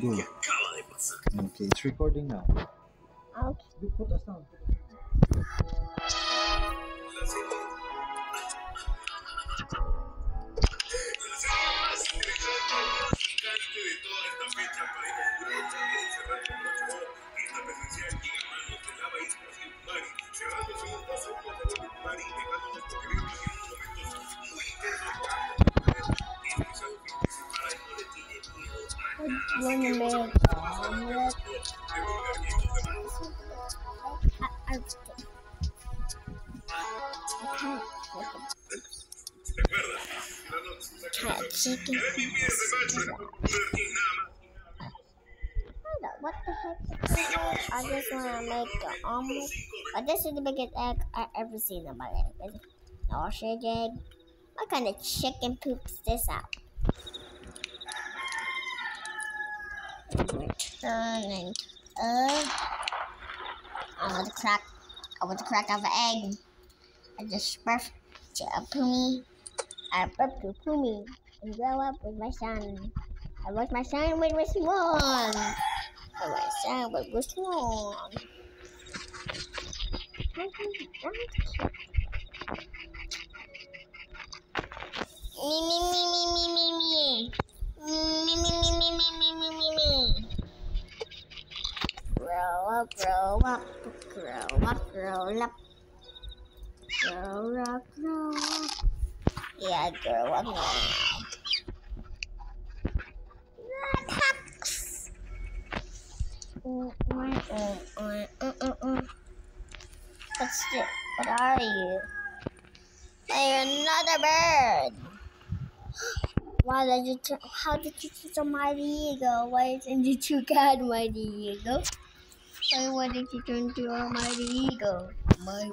Go. Okay, it's recording now. Okay. Put us down. What the heck is this? I just want to make an omelet. But this is the biggest egg I've ever seen in my life. An ostrich egg. What kind of chicken poops this out? Turning I want the crack of an egg. I just birthed a poomy. I burped a poomy and grow up with my son. I watch my son with my swan. Grow up. Yeah, grow up now. What are you? You're another bird. How did you choose a mighty eagle? Why didn't you choose a mighty eagle? Why did you turn into a mighty eagle? Why?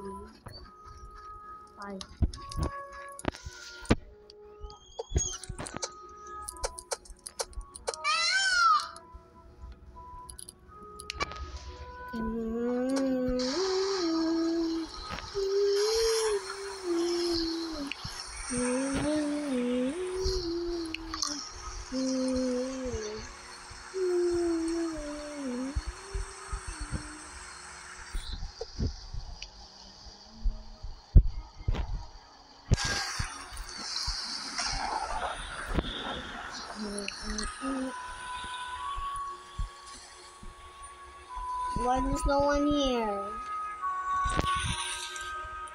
Why there's no one here?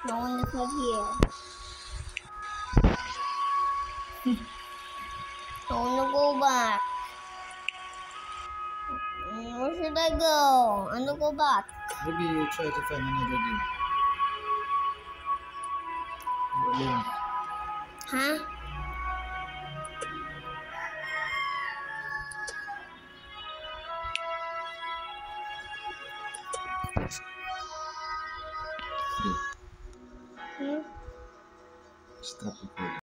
No one is not here. I wanna go back. Where should I go? I wanna go back. Maybe you try to find another game. Yeah. Huh? Stop recording.